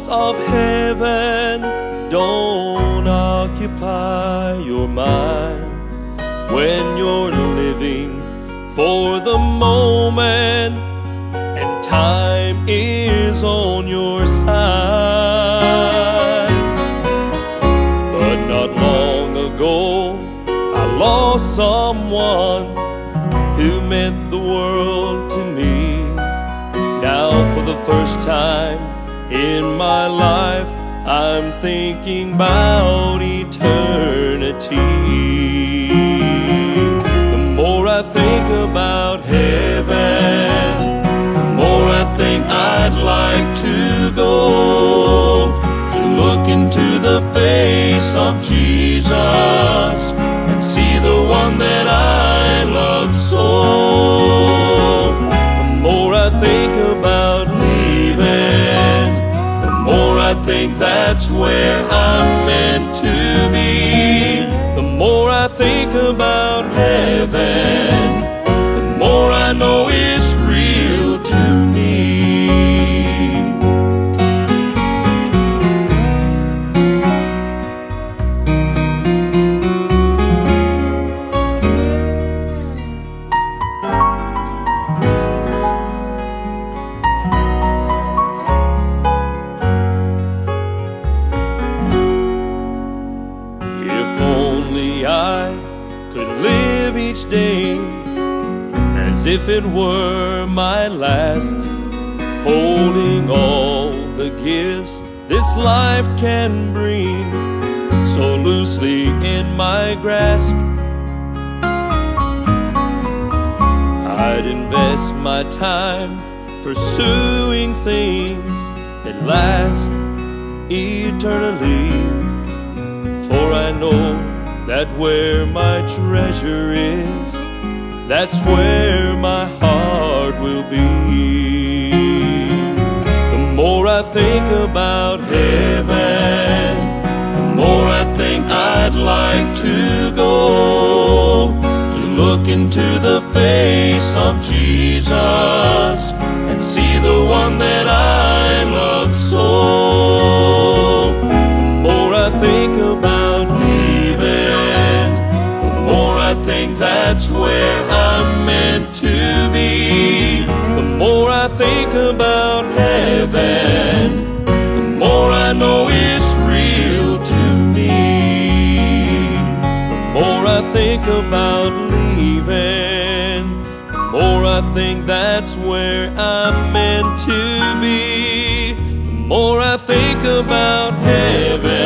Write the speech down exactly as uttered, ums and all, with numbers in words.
thoughts of heaven don't occupy your mind when you're living for the moment and time is on your side. But not long ago I lost someone who meant the world to me. Now for the first time in my life I'm thinking about eternity. The more I think about heaven, the more I think I'd like to go, to look into the face of Jesus and see the one that I love so. The more I think about leaving, the more I think that's where I'm meant to be. The more I think about heaven, the more I know it's real to me. As if it were my last, holding all the gifts this life can bring so loosely in my grasp, I'd invest my time pursuing things that last eternally. For I know that where my treasure is, that's where my heart will be. The more I think about heaven, the more I think I'd like to go, to look into the face of Jesus and see the one that I love so. The more I think about that's where I'm meant to be. The more I think about heaven, the more I know it's real to me. The more I think about leaving, the more I think that's where I'm meant to be. The more I think about heaven,